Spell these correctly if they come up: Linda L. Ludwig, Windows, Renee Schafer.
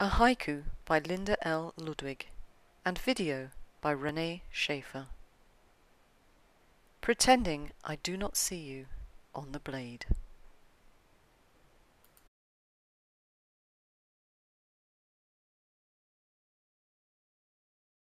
a haiku by Linda L. Ludwig, and video by Renee Schafer. Pretending I do not see you on the blade.